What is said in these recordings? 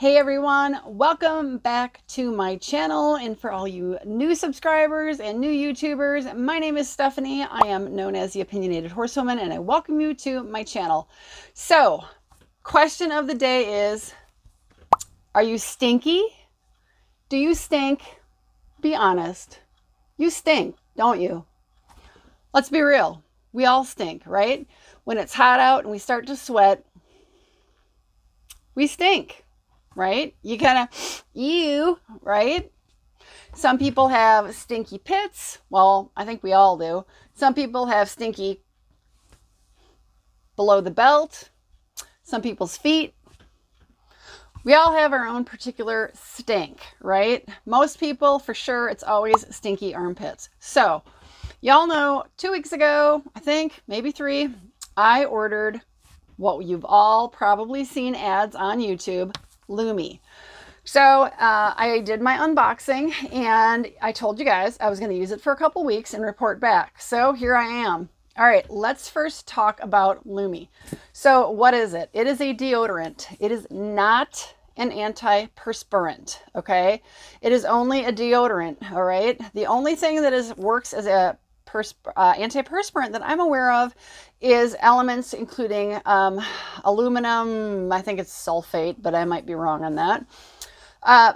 Hey everyone, welcome back to my channel, and for all you new subscribers and new YouTubers, my name is Stephanie. I am known as the Opinionated Horsewoman, and I welcome you to my channel. So, question of the day is, are you stinky? Do you stink? Be honest. You stink, don't you? Let's be real. We all stink, right? When it's hot out and we start to sweat, we stink. Right? You kind of, ew, right? Some people have stinky pits. Well, I think we all do. Some people have stinky below the belt. Some people's feet. We all have our own particular stink, right? Most people, for sure, it's always stinky armpits. So, y'all know 2 weeks ago, I think, maybe three, I ordered what you've all probably seen ads on YouTube, Lume. So I did my unboxing and I told you guys I was going to use it for a couple weeks and report back. So here I am. All right, let's first talk about Lume. So what is it? It is a deodorant. It is not an antiperspirant, okay? It is only a deodorant, all right? The only thing that works as a antiperspirant that I'm aware of is elements including aluminum, I think it's sulfate, but I might be wrong on that.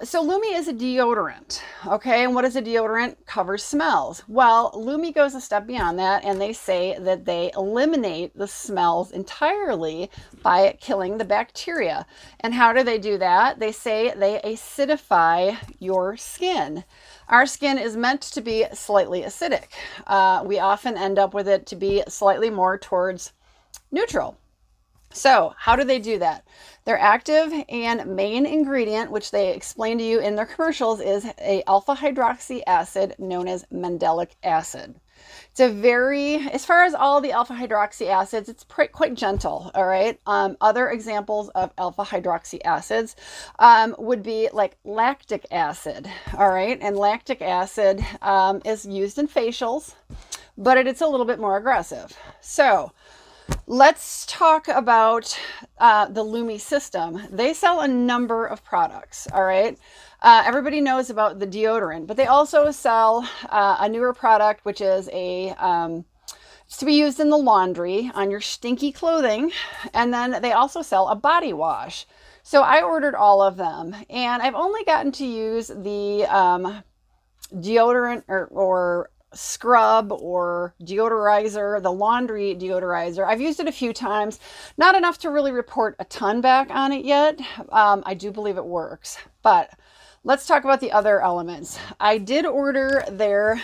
So Lume is a deodorant, okay? And what is a deodorant? Covers smells. Well, Lume goes a step beyond that, and they say that they eliminate the smells entirely by killing the bacteria. And how do they do that? They say they acidify your skin. Our skin is meant to be slightly acidic. We often end up with it to be slightly more towards neutral. So how do they do that? Their active and main ingredient, which they explain to you in their commercials, is an alpha hydroxy acid known as mandelic acid. It's a very, as far as all the alpha hydroxy acids, it's quite gentle, all right? Other examples of alpha hydroxy acids would be like lactic acid, all right? And lactic acid is used in facials, but it's a little bit more aggressive. So let's talk about the Lume system. They sell a number of products, all right? Everybody knows about the deodorant, but they also sell a newer product, which is it's to be used in the laundry on your stinky clothing. And then they also sell a body wash. So I ordered all of them, and I've only gotten to use the deodorant or scrub or deodorizer, the laundry deodorizer. I've used it a few times, not enough to really report a ton back on it yet. I do believe it works, but let's talk about the other elements. I did order their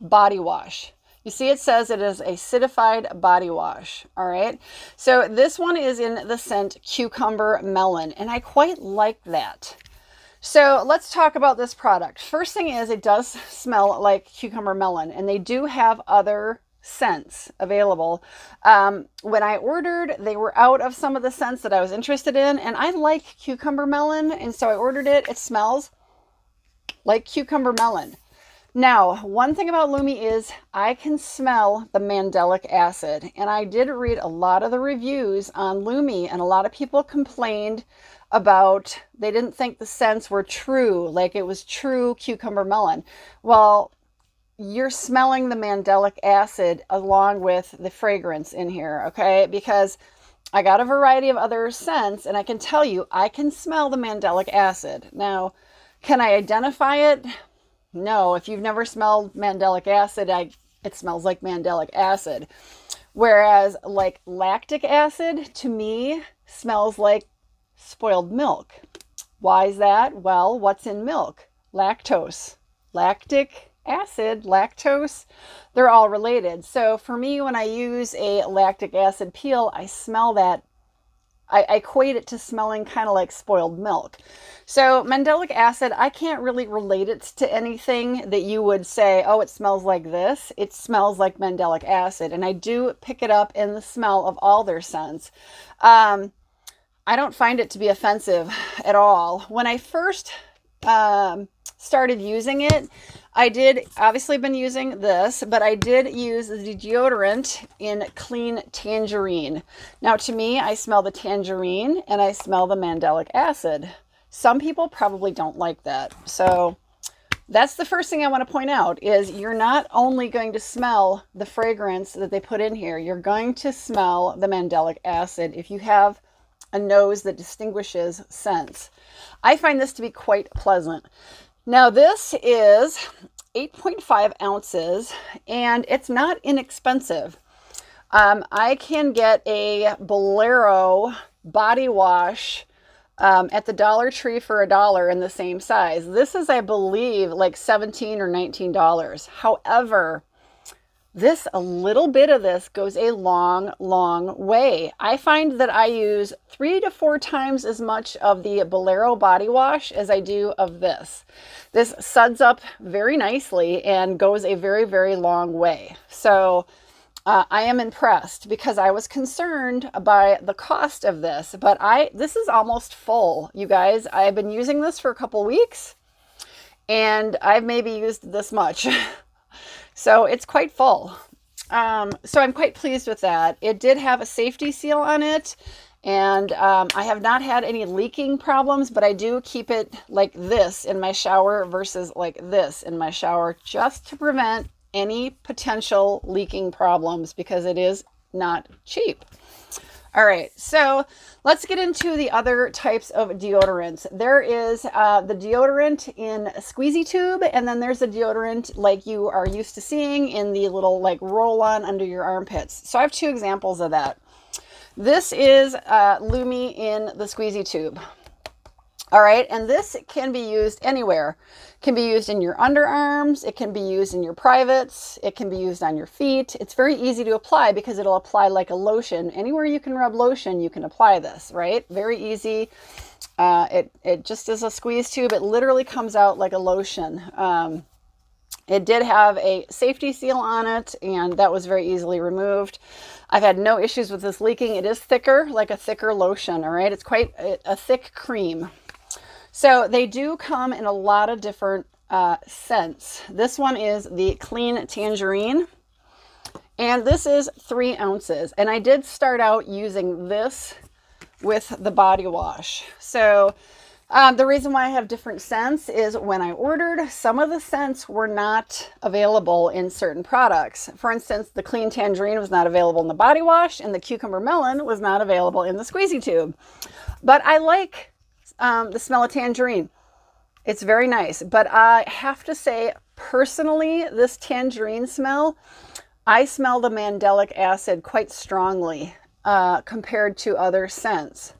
body wash. You see, it says it is acidified body wash. All right. So this one is in the scent cucumber melon, and I quite like that. So let's talk about this product. First thing is, it does smell like cucumber melon, and they do have other scents available. When I ordered, they were out of some of the scents that I was interested in, and I like cucumber melon, and so I ordered it. It smells like cucumber melon. Now, one thing about Lume is I can smell the mandelic acid, and I did read a lot of the reviews on Lume, and a lot of people complained about they didn't think the scents were true, like it was true cucumber melon. Well, you're smelling the mandelic acid along with the fragrance in here, okay? Because I got a variety of other scents, and I can tell you I can smell the mandelic acid. Now, can I identify it? No. If you've never smelled mandelic acid, it smells like mandelic acid. Whereas like lactic acid, to me, smells like spoiled milk. Why is that? Well, what's in milk? Lactose, lactic acid, lactose, they're all related. So for me, when I use a lactic acid peel, I smell that. I equate it to smelling kind of like spoiled milk. So mandelic acid, I can't really relate it to anything that you would say, oh, it smells like this. It smells like mandelic acid. And I do pick it up in the smell of all their scents. I don't find it to be offensive at all. When I first started using it, I did obviously been using this, but I did use the deodorant in clean tangerine. Now to me, I smell the tangerine and I smell the mandelic acid. Some people probably don't like that. So that's the first thing I want to point out is you're not only going to smell the fragrance that they put in here, you're going to smell the mandelic acid if you have a nose that distinguishes scents. I find this to be quite pleasant. Now this is 8.5 ounces and it's not inexpensive. I can get a Bolero body wash at the Dollar Tree for $1 in the same size. This is, I believe, like $17 or $19. However, a little bit of this goes a long, long way. I find that I use 3 to 4 times as much of the Bolero body wash as I do of this. This suds up very nicely and goes a very, very long way. So I am impressed because I was concerned by the cost of this, but this is almost full, you guys. I've been using this for a couple weeks and I've maybe used this much. So it's quite full. So I'm quite pleased with that. It did have a safety seal on it and I have not had any leaking problems, but I do keep it like this in my shower versus like this in my shower just to prevent any potential leaking problems because it is not cheap. All right, so let's get into the other types of deodorants. There is the deodorant in a squeezy tube, and then there's the deodorant like you are used to seeing in the little like roll-on under your armpits. So I have 2 examples of that. This is Lume in the squeezy tube. All right, and this can be used anywhere. It can be used in your underarms, it can be used in your privates, it can be used on your feet. It's very easy to apply because it'll apply like a lotion. Anywhere you can rub lotion, you can apply this, right? Very easy. It just is a squeeze tube. It literally comes out like a lotion. It did have a safety seal on it, and that was very easily removed. I've had no issues with this leaking. It is thicker, like a thicker lotion, all right? It's quite a thick cream. So they do come in a lot of different scents. This one is the Clean Tangerine, and this is 3 ounces. And I did start out using this with the body wash. So the reason why I have different scents is when I ordered, some of the scents were not available in certain products. For instance, the Clean Tangerine was not available in the body wash, and the Cucumber Melon was not available in the squeezy tube. But I like the smell of tangerine. It's very nice, but I have to say personally, this tangerine smell, I smell the mandelic acid quite strongly compared to other scents.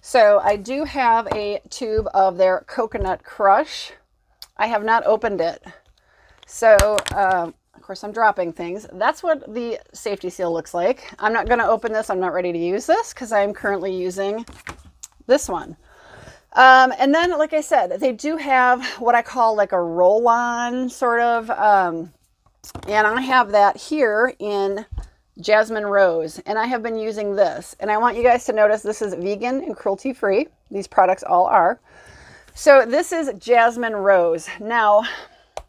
So I do have a tube of their Coconut Crush. I have not opened it. So of course I'm dropping things. That's what the safety seal looks like. I'm not going to open this. I'm not ready to use this because I'm currently using this one. And then, like I said, they do have what I call like a roll-on sort of, and I have that here in Jasmine Rose, and I have been using this, and I want you guys to notice this is vegan and cruelty-free. These products all are. So this is Jasmine Rose. Now,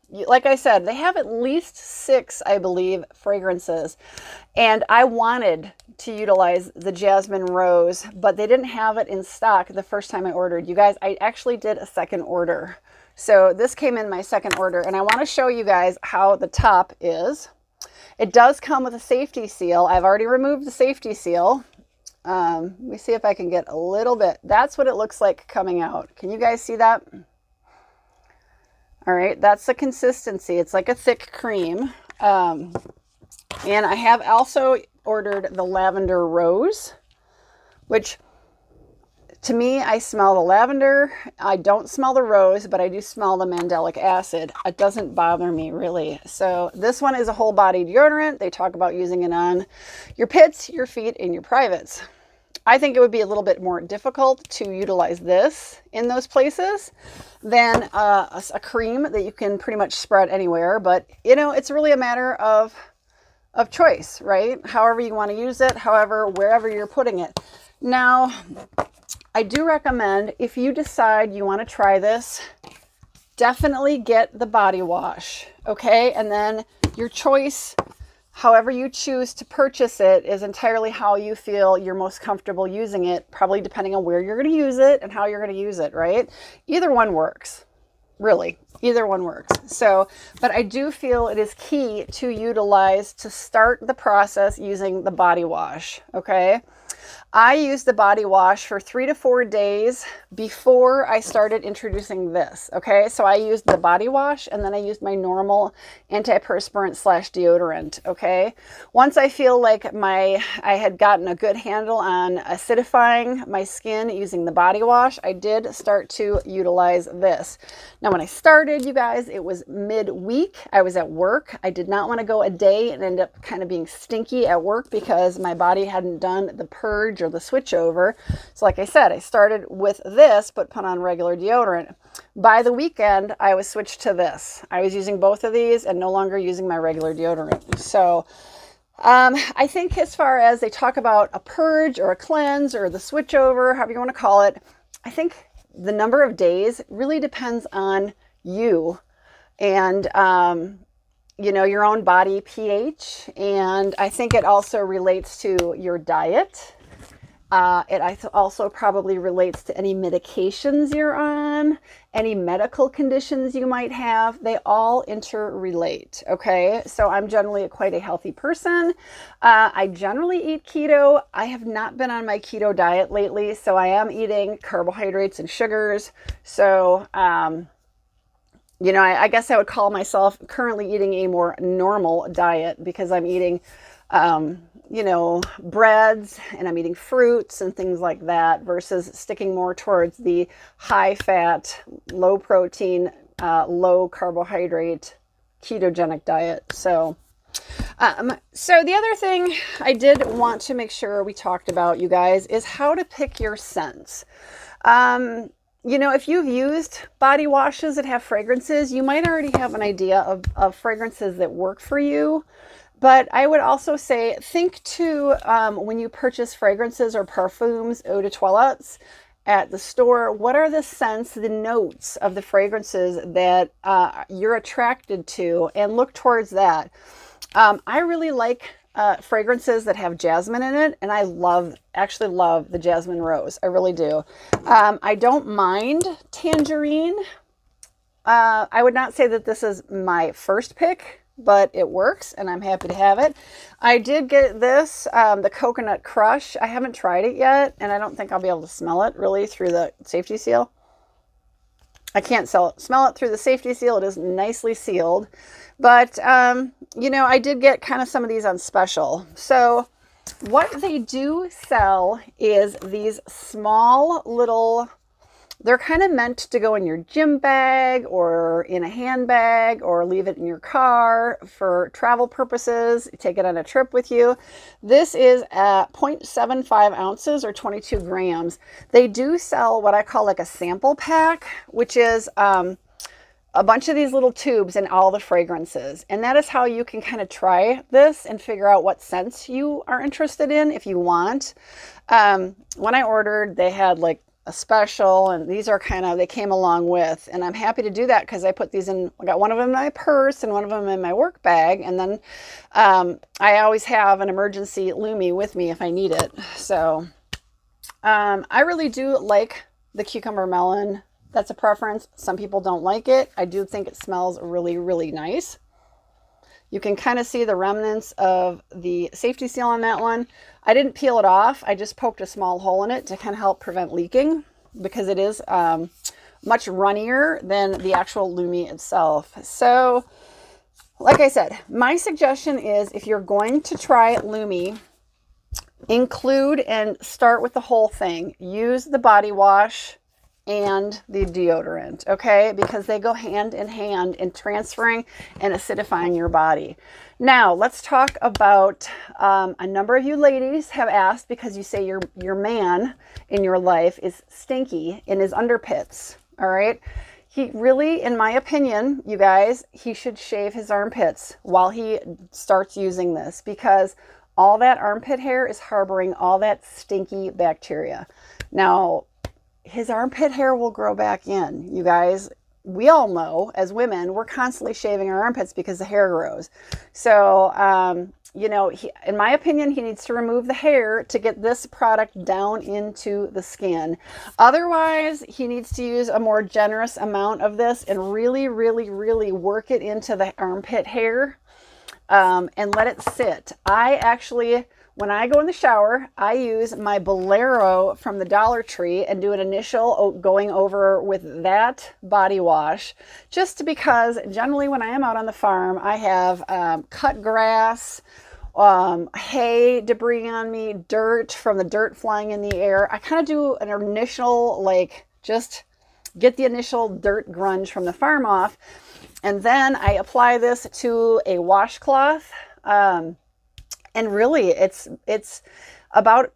like I said, they have at least 6, I believe, fragrances, and I wanted to utilize the Jasmine Rose, but they didn't have it in stock the first time I ordered. You guys, I actually did a second order. So this came in my second order, and I want to show you guys how the top is. It does come with a safety seal. I've already removed the safety seal. Let me see if I can get a little bit. That's what it looks like coming out. Can you guys see that? All right, that's the consistency. It's like a thick cream. And I have also ordered the Lavender Rose, which to me, I smell the lavender. I don't smell the rose, but I do smell the mandelic acid. It doesn't bother me really. So this one is a whole body deodorant. They talk about using it on your pits, your feet, and your privates. I think it would be a little bit more difficult to utilize this in those places than a cream that you can pretty much spread anywhere. But, you know, it's really a matter of choice, right? However you want to use it, however, wherever you're putting it. Now, I do recommend if you decide you want to try this, definitely get the body wash, okay? And then your choice However you choose to purchase it is entirely how you feel you're most comfortable using it, probably depending on where you're going to use it and how you're going to use it, right? Either one works, really. Either one works. So, but I do feel it is key to utilize, to start the process using the body wash, okay? I used the body wash for 3 to 4 days before I started introducing this, okay? So I used the body wash and then I used my normal antiperspirant / deodorant, okay? Once I feel like I had gotten a good handle on acidifying my skin using the body wash, I did start to utilize this. Now, when I started, you guys, it was midweek. I was at work. I did not want to go a day and end up kind of being stinky at work because my body hadn't done the purge or the switchover. So like I said, I started with this, but put on regular deodorant. By the weekend, I was switched to this. I was using both of these and no longer using my regular deodorant. So I think as far as they talk about a purge or a cleanse or the switchover, however you want to call it, I think the number of days really depends on you and, you know, your own body pH. And I think it also relates to your diet. It also probably relates to any medications you're on, any medical conditions you might have. They all interrelate, okay? So I'm generally quite a healthy person. I generally eat keto. I have not been on my keto diet lately, so I am eating carbohydrates and sugars. So, you know, I guess I would call myself currently eating a more normal diet because I'm eating, you know, breads and I'm eating fruits and things like that versus sticking more towards the high fat, low protein, low carbohydrate ketogenic diet. So, so the other thing I did want to make sure we talked about, you guys, is how to pick your scents. You know, if you've used body washes that have fragrances, you might already have an idea of fragrances that work for you. But I would also say, think to when you purchase fragrances or perfumes, eau de toilettes at the store, what are the scents, the notes of the fragrances that you're attracted to, and look towards that. I really like fragrances that have jasmine in it, and I actually love the jasmine rose. I really do. I don't mind tangerine. I would not say that this is my first pick, but it works and I'm happy to have it. I did get this, the Coconut Crush. I haven't tried it yet, and I don't think I'll be able to smell it really through the safety seal. I can't smell it through the safety seal. It is nicely sealed. But, you know, I did get kind of some of these on special. So what they do sell is these small little, they're kind of meant to go in your gym bag or in a handbag or leave it in your car for travel purposes. Take it on a trip with you. This is at 0.75 ounces or 22 grams. They do sell what I call like a sample pack, which is a bunch of these little tubes and all the fragrances. And that is how you can kind of try this and figure out what scents you are interested in if you want. When I ordered, they had like a special, and these are kind of, they came along with, and I'm happy to do that because I put these in, I got one of them in my purse and one of them in my work bag, and then I always have an emergency Lume with me if I need it. So I really do like the cucumber melon. That's a preference. Some people don't like it. I do think it smells really, really nice. You can kind of see the remnants of the safety seal on that one. I didn't peel it off. I just poked a small hole in it to kind of help prevent leaking because it is much runnier than the actual Lume itself. So like I said, my suggestion is if you're going to try Lume, include and start with the whole thing. Use the body wash and the deodorant, okay? Because they go hand in hand in transferring and acidifying your body. Now, let's talk about a number of you ladies have asked because you say your man in your life is stinky in his underpits, all right? He really, in my opinion, you guys, he should shave his armpits while he starts using this because all that armpit hair is harboring all that stinky bacteria. Now, his armpit hair will grow back in. You guys, we all know as women, we're constantly shaving our armpits because the hair grows. So you know, in my opinion, he needs to remove the hair to get this product down into the skin. Otherwise, he needs to use a more generous amount of this and really, really, really work it into the armpit hair and let it sit. I actually, when I go in the shower, I use my Bolero from the Dollar Tree and do an initial going over with that body wash, just because generally when I am out on the farm, I have cut grass, hay debris on me, dirt from the dirt flying in the air. I kind of do an initial, like, just get the initial dirt grunge from the farm off. And then I apply this to a washcloth. And really, it's about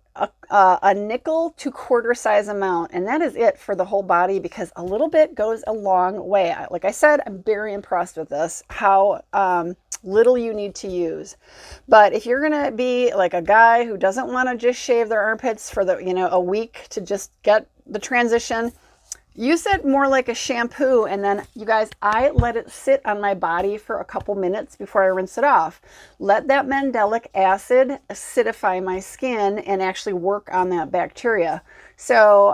a nickel to quarter size amount. And that is it for the whole body, because a little bit goes a long way. Like I said, I'm very impressed with this, how little you need to use. But if you're going to be like a guy who doesn't want to just shave their armpits for the, you know, a week to just get the transition, use it more like a shampoo. And then, you guys, I let it sit on my body for a couple minutes before I rinse it off. Let that mandelic acid acidify my skin and actually work on that bacteria. So,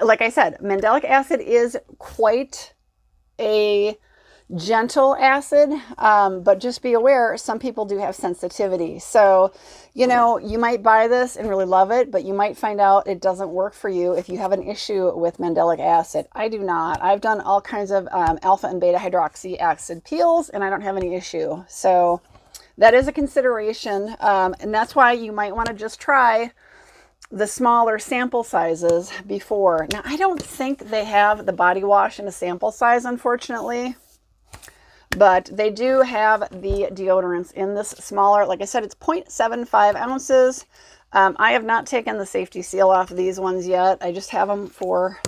like I said, mandelic acid is quite a gentle acid, but just be aware, some people do have sensitivity. So, you know, you might buy this and really love it, but you might find out it doesn't work for you if you have an issue with mandelic acid. I do not. I've done all kinds of alpha and beta hydroxy acid peels, and I don't have any issue. So that is a consideration, and that's why you might want to just try the smaller sample sizes before. Now, I don't think they have the body wash in a sample size, unfortunately, but they do have the deodorants in this smaller. Like I said, it's 0.75 ounces. I have not taken the safety seal off of these ones yet. I just have them for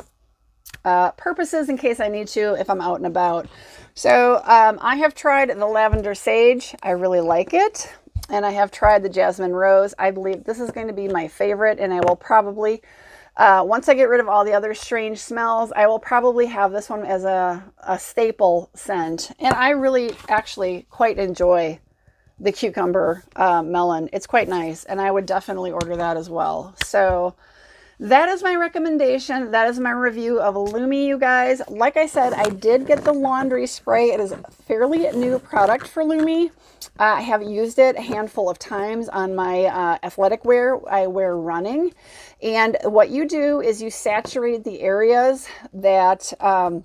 purposes in case I need to if I'm out and about. So I have tried the lavender sage. I really like it. And I have tried the jasmine rose. I believe this is going to be my favorite, and I will probably, once I get rid of all the other strange smells, I will probably have this one as a staple scent. And I really actually quite enjoy the cucumber melon. It's quite nice, and I would definitely order that as well. So that is my recommendation. That is my review of Lume, you guys. Like I said, I did get the laundry spray. It is a fairly new product for Lume. I have used it a handful of times on my athletic wear I wear running. And what you do is you saturate the areas that are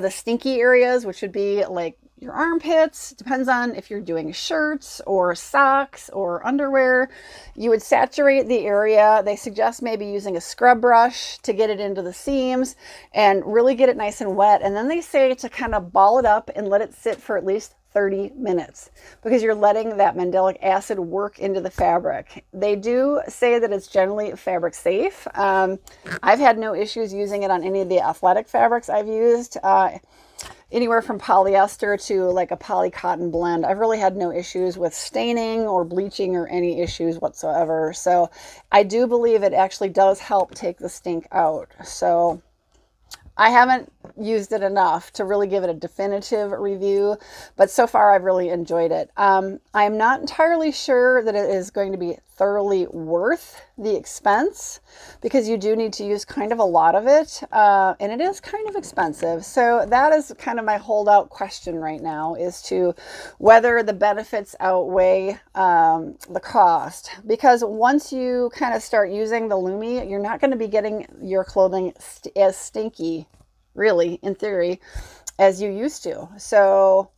the stinky areas, which would be like your armpits. Depends on if you're doing shirts or socks or underwear. You would saturate the area. They suggest maybe using a scrub brush to get it into the seams and really get it nice and wet. And then they say to kind of ball it up and let it sit for at least 30 minutes, because you're letting that mandelic acid work into the fabric. They do say that it's generally fabric safe. I've had no issues using it on any of the athletic fabrics I've used, anywhere from polyester to like a poly cotton blend. I've really had no issues with staining or bleaching or any issues whatsoever. So I do believe it actually does help take the stink out. So I haven't used it enough to really give it a definitive review, but so far I've really enjoyed it. I'm not entirely sure that it is going to be thoroughly worth the expense, because you do need to use kind of a lot of it, and it is kind of expensive. So that is kind of my holdout question right now, is to whether the benefits outweigh the cost. Because once you kind of start using the Lume, you're not going to be getting your clothing as stinky, really, in theory, as you used to. So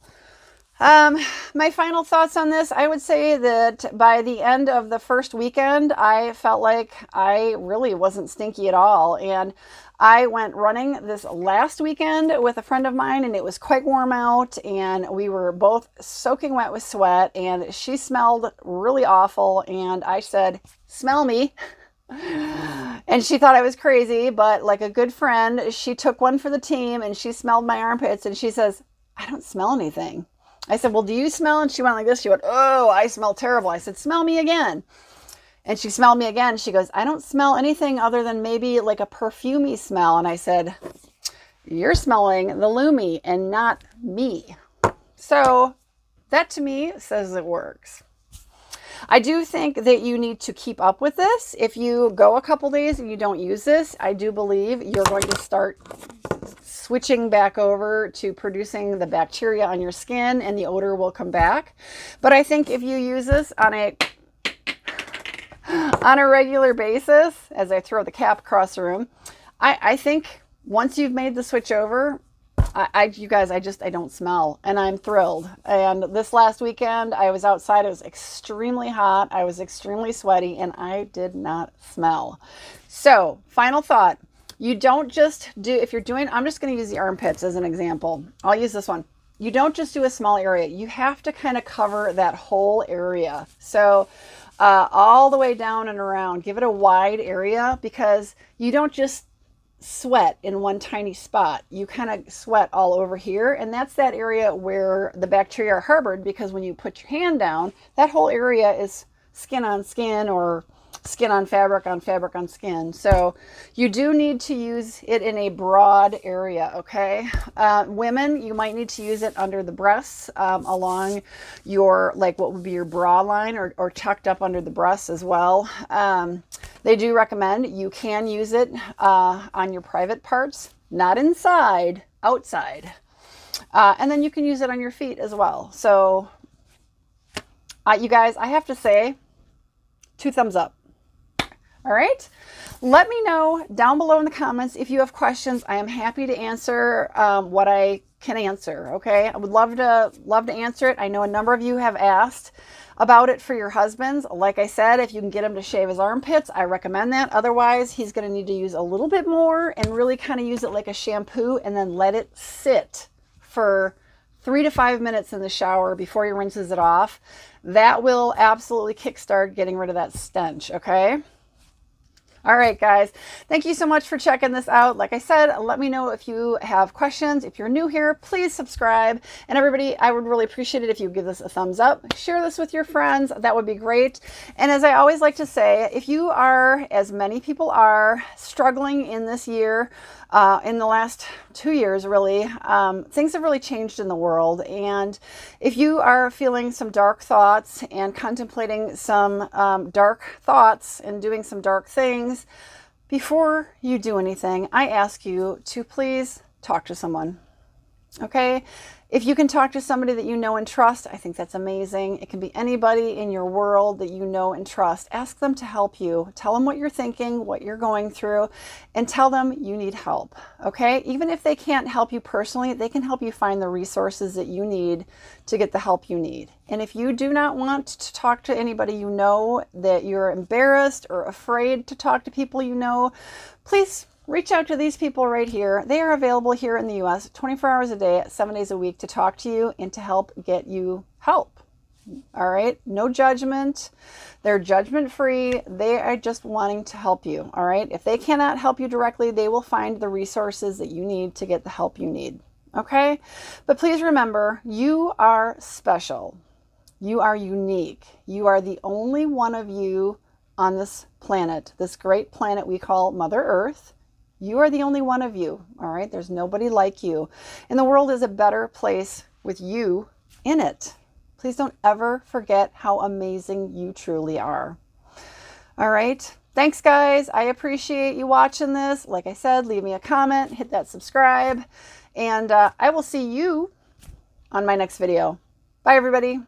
my final thoughts on this, I would say that by the end of the first weekend, I felt like I really wasn't stinky at all. And I went running this last weekend with a friend of mine, and it was quite warm out, and we were both soaking wet with sweat, and she smelled really awful. And I said, "Smell me." And she thought I was crazy, but like a good friend, she took one for the team, and she smelled my armpits, and she says, "I don't smell anything." I said, "Well, do you smell?" And she went like this. She went, "Oh, I smell terrible." I said, "Smell me again." And she smelled me again. She goes, "I don't smell anything other than maybe like a perfumey smell." And I said, "You're smelling the Lume and not me." So That to me says it works. I do think that you need to keep up with this. If you go a couple days and you don't use this, I do believe you're going to start switching back over to producing the bacteria on your skin and the odor will come back. But I think if you use this on a regular basis, as I throw the cap across the room, I think once you've made the switch over, you guys, I don't smell, and I'm thrilled. And this last weekend I was outside. It was extremely hot. I was extremely sweaty and I did not smell. So final thought, you don't just do, if you're doing, I'm just going to use the armpits as an example. I'll use this one. You don't just do a small area. You have to kind of cover that whole area. So all the way down and around, give it a wide area, because you don't just sweat in one tiny spot. You kind of sweat all over here, and that's that area where the bacteria are harbored, because when you put your hand down, that whole area is skin on skin, or skin on fabric on fabric on skin. So you do need to use it in a broad area, okay? Women, you might need to use it under the breasts, along your, like, what would be your bra line, or tucked up under the breasts as well. They do recommend you can use it on your private parts, not inside, outside. And then you can use it on your feet as well. So you guys, I have to say, 2 thumbs up. All right. Let me know down below in the comments if you have questions. I am happy to answer what I can answer. Okay. I would love to answer it. I know a number of you have asked about it for your husbands. Like I said, if you can get him to shave his armpits, I recommend that. Otherwise, he's going to need to use a little bit more and really kind of use it like a shampoo, and then let it sit for 3 to 5 minutes in the shower before he rinses it off. That will absolutely kickstart getting rid of that stench. Okay. All right, guys, thank you so much for checking this out. Like I said, let me know if you have questions. If you're new here, please subscribe. And everybody, I would really appreciate it if you give this a thumbs up. Share this with your friends. That would be great. And as I always like to say, if you are, as many people are, struggling in this year, in the last 2 years, really, things have really changed in the world. And if you are feeling some dark thoughts and contemplating some dark thoughts and doing some dark things, before you do anything, I ask you to please talk to someone. Okay? If you can talk to somebody that you know and trust, I think that's amazing. It can be anybody in your world that you know and trust. Ask them to help you. Tell them what you're thinking, what you're going through, and tell them you need help, okay? Even if they can't help you personally, they can help you find the resources that you need to get the help you need. And if you do not want to talk to anybody you know, that you're embarrassed or afraid to talk to people you know, please reach out to these people right here. They are available here in the U.S. 24 hours a day, 7 days a week, to talk to you and to help get you help. All right? No judgment. They're judgment-free. They are just wanting to help you. All right? If they cannot help you directly, they will find the resources that you need to get the help you need. Okay? But please remember, you are special. You are unique. You are the only one of you on this planet, this great planet we call Mother Earth. You are the only one of you, all right? There's nobody like you. And the world is a better place with you in it. Please don't ever forget how amazing you truly are. All right? Thanks, guys. I appreciate you watching this. Like I said, leave me a comment, hit that subscribe, and I will see you on my next video. Bye, everybody.